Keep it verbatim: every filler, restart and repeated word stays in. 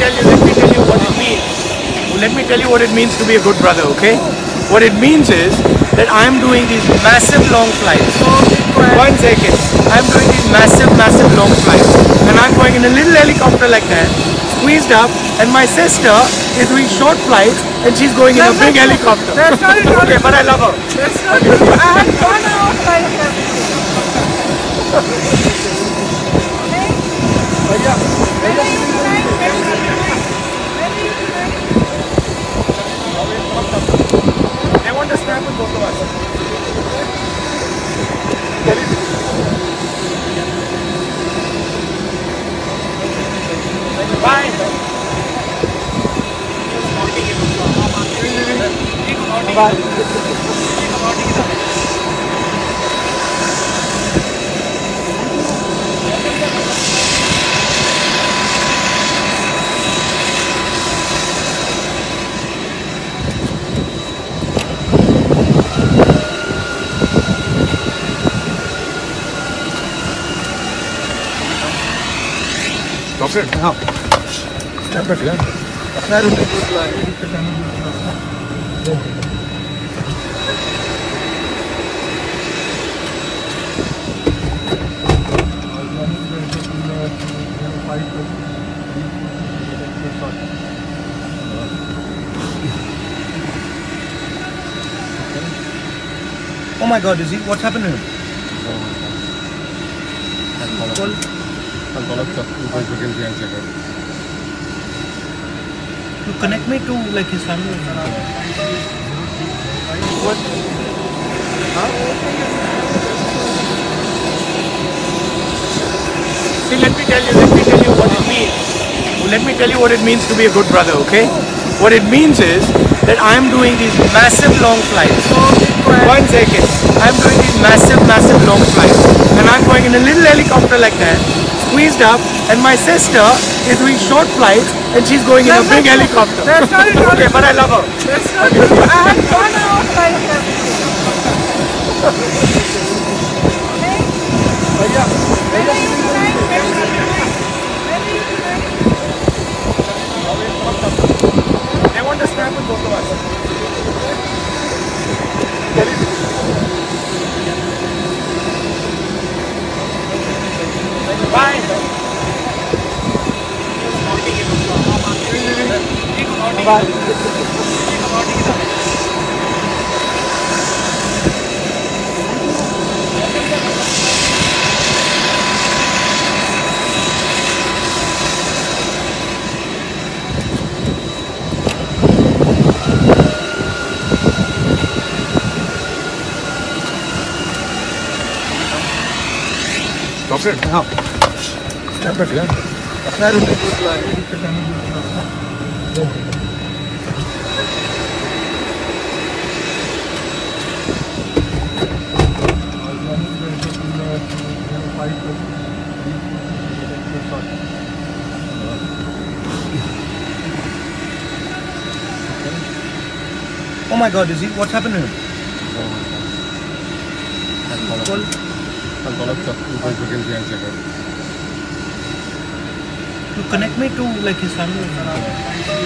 tell you, let me tell you what it means. Let me tell you what it means to be a good brother, okay? What it means is that I'm doing these massive long flights. One second. I'm doing these massive, massive long flights. And I'm going in a little helicopter like that, squeezed up, and my sister is doing short flights, and she's going in a big helicopter. That's not it. Okay, but I love her. That's not it. I have gone out like that. They want to snap with both of us. Bye. Bye. Doctor, now. Step back, yeah. That is a good line. Oh my God, is he? What's happened to him? To connect me to like his family. What? Huh? See, let me tell you, let me tell you what it means. Let me tell you what it means to be a good brother, okay? What it means is that I'm doing these massive long flights. One second. I'm doing these massive, massive long flights. And I'm going in a little helicopter like that, squeezed up, and my sister is doing short flights, and she's going that's in a big it. helicopter. That's not it. Okay, but I love her. That's not it. I have gone out like that. They want to snap with both of us. Bye. Bye. Doctor, now. Step back, yeah. That is a good line. Oh my God, is he? What's happened to him? Oh, to connect me to like his family.